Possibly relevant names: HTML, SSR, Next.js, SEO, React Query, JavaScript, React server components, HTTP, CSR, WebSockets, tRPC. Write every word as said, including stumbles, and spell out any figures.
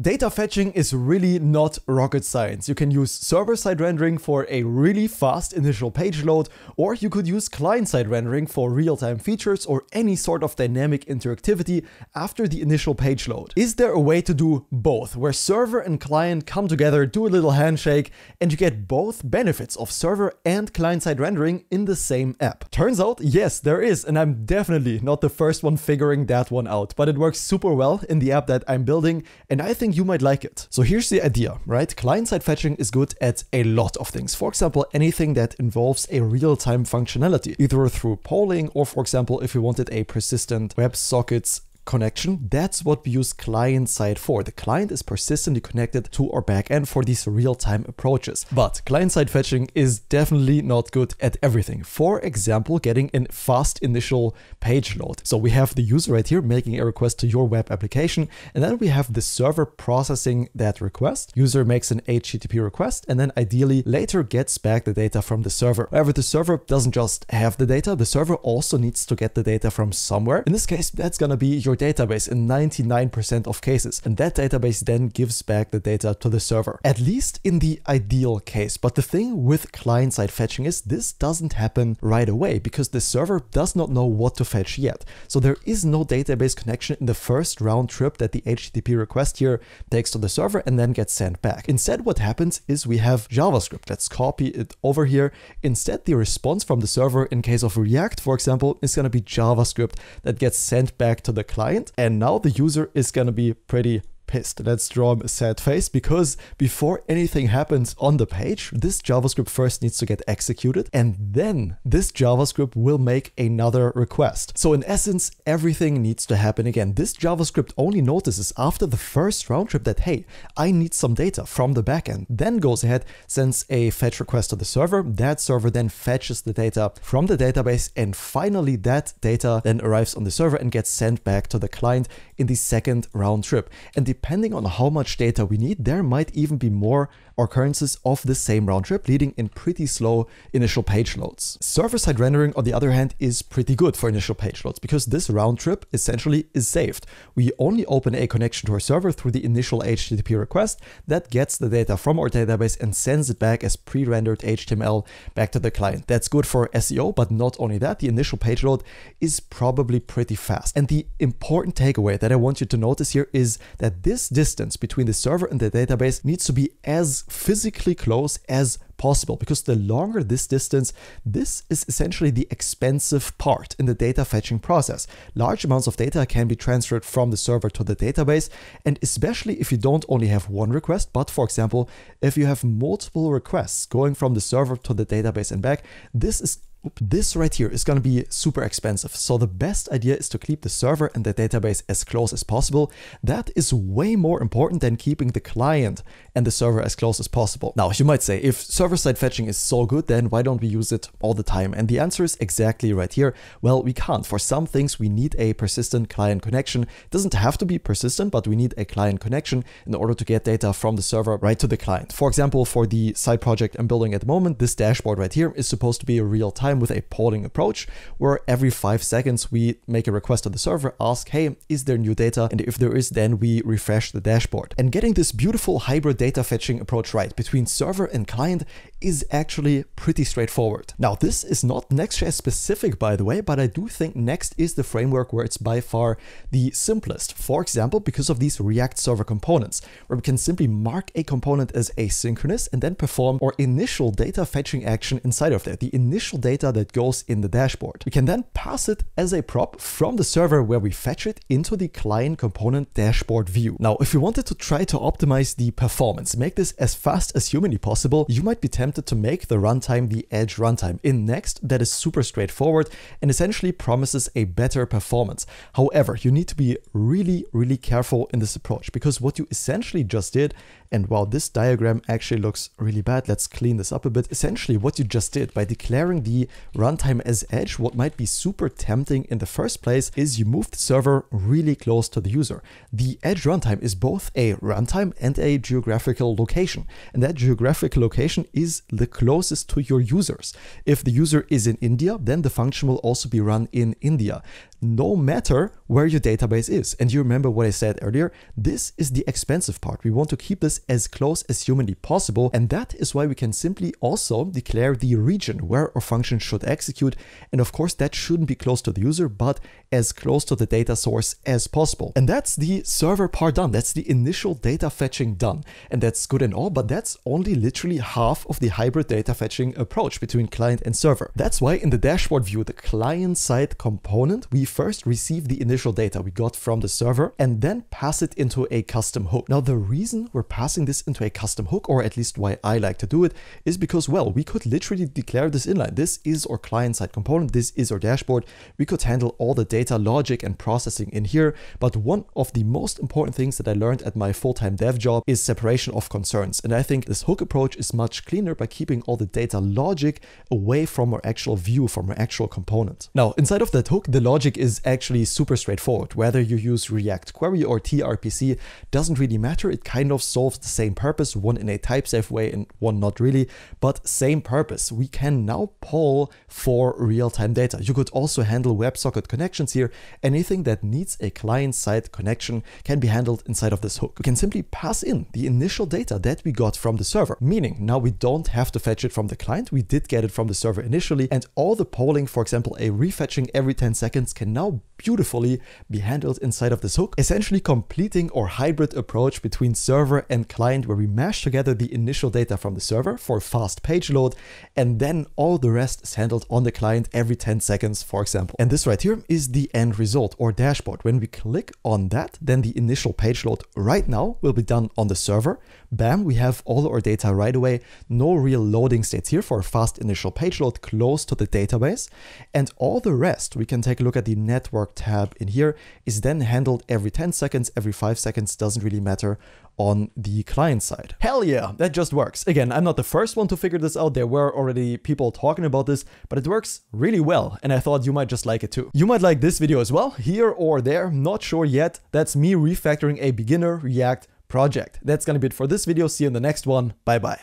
Data fetching is really not rocket science. You can use server-side rendering for a really fast initial page load, or you could use client-side rendering for real-time features or any sort of dynamic interactivity after the initial page load. Is there a way to do both, where server and client come together, do a little handshake, and you get both benefits of server and client-side rendering in the same app? Turns out, yes, there is, and I'm definitely not the first one figuring that one out, but it works super well in the app that I'm building, and I think you might like it. So here's the idea, right? Client-side fetching is good at a lot of things. For example, anything that involves a real-time functionality, either through polling or, for example, if you wanted a persistent WebSockets connection, that's what we use client-side for. The client is persistently connected to our backend for these real-time approaches. But client-side fetching is definitely not good at everything. For example, getting a fast initial page load. So we have the user right here making a request to your web application, and then we have the server processing that request. User makes an H T T P request, and then ideally later gets back the data from the server. However, the server doesn't just have the data, the server also needs to get the data from somewhere. In this case, that's gonna be your database in ninety-nine percent of cases, and that database then gives back the data to the server, at least in the ideal case. But the thing with client-side fetching is this doesn't happen right away because the server does not know what to fetch yet. So there is no database connection in the first round trip that the H T T P request here takes to the server and then gets sent back. Instead, what happens is we have JavaScript. Let's copy it over here. Instead, the response from the server in case of React, for example, is going to be JavaScript that gets sent back to the client. Client, and now the user is going to be pretty pissed. Let's draw him a sad face because before anything happens on the page, this JavaScript first needs to get executed, and then this JavaScript will make another request. So in essence, everything needs to happen again. This JavaScript only notices after the first round trip that, hey, I need some data from the backend, then goes ahead, sends a fetch request to the server. That server then fetches the data from the database, and finally that data then arrives on the server and gets sent back to the client in the second round trip. And the depending on how much data we need, there might even be more occurrences of the same round trip, leading in pretty slow initial page loads. Server-side rendering, on the other hand, is pretty good for initial page loads because this round trip essentially is saved. We only open a connection to our server through the initial H T T P request that gets the data from our database and sends it back as pre-rendered H T M L back to the client. That's good for S E O, but not only that, the initial page load is probably pretty fast. And the important takeaway that I want you to notice here is that this This distance between the server and the database needs to be as physically close as possible, because the longer this distance, this is essentially the expensive part in the data fetching process. Large amounts of data can be transferred from the server to the database, and especially if you don't only have one request, but for example, if you have multiple requests going from the server to the database and back, this is This right here is going to be super expensive. So the best idea is to keep the server and the database as close as possible. That is way more important than keeping the client and the server as close as possible. Now, you might say, if server-side fetching is so good, then why don't we use it all the time? And the answer is exactly right here. Well, we can't. For some things, we need a persistent client connection. It doesn't have to be persistent, but we need a client connection in order to get data from the server right to the client. For example, for the side project I'm building at the moment, this dashboard right here is supposed to be real-time with a polling approach, where every five seconds we make a request to the server, ask, hey, is there new data? And if there is, then we refresh the dashboard. And getting this beautiful hybrid data fetching approach right between server and client is actually pretty straightforward. Now, this is not Next.js specific, by the way, but I do think Next is the framework where it's by far the simplest. For example, because of these React server components, where we can simply mark a component as asynchronous and then perform our initial data fetching action inside of that, the initial data that goes in the dashboard. We can then pass it as a prop from the server where we fetch it into the client component dashboard view. Now, if you wanted to try to optimize the performance, make this as fast as humanly possible, you might be tempted to make the runtime the edge runtime. In Next, that is super straightforward and essentially promises a better performance. However, you need to be really, really careful in this approach because what you essentially just did, and while this diagram actually looks really bad, let's clean this up a bit. Essentially, what you just did by declaring the runtime as edge, what might be super tempting in the first place is you move the server really close to the user. The edge runtime is both a runtime and a geographical location. And that geographical location is the closest to your users. If the user is in India, then the function will also be run in India, no matter where your database is. And you remember what I said earlier, this is the expensive part. We want to keep this as close as humanly possible. And that is why we can simply also declare the region where our function should execute. And of course, that shouldn't be close to the user, but as close to the data source as possible. And that's the server part done. That's the initial data fetching done. And that's good and all, but that's only literally half of the hybrid data fetching approach between client and server. That's why in the dashboard view, the client-side component, we first receive the initial data we got from the server and then pass it into a custom hook. Now, the reason we're passing this into a custom hook, or at least why I like to do it, is because, well, we could literally declare this inline. This is our client-side component. This is our dashboard. We could handle all the data logic and processing in here. But one of the most important things that I learned at my full-time dev job is separation of concerns. And I think this hook approach is much cleaner by keeping all the data logic away from our actual view, from our actual component. Now, inside of that hook, the logic is actually super straightforward. Whether you use React Query or tRPC doesn't really matter. It kind of solves the same purpose, one in a type-safe way and one not really, but same purpose. We can now poll for real-time data. You could also handle WebSocket connections here. Anything that needs a client-side connection can be handled inside of this hook. We can simply pass in the initial data that we got from the server, meaning now we don't have to fetch it from the client. We did get it from the server initially, and all the polling, for example, a refetching every ten seconds, can now beautifully be handled inside of this hook, essentially completing our hybrid approach between server and client, where we mash together the initial data from the server for fast page load, and then all the rest is handled on the client every ten seconds, for example. And this right here is the end result, or dashboard. When we click on that, then the initial page load right now will be done on the server. Bam, we have all our data right away. No real loading states here for a fast initial page load close to the database. And all the rest, we can take a look at the network tab in here, is then handled every ten seconds, every five seconds, doesn't really matter on the client side. Hell yeah, that just works. Again, I'm not the first one to figure this out. There were already people talking about this, but it works really well. And I thought you might just like it too. You might like this video as well, here or there, not sure yet. That's me refactoring a beginner React project. That's gonna be it for this video. See you in the next one. Bye bye.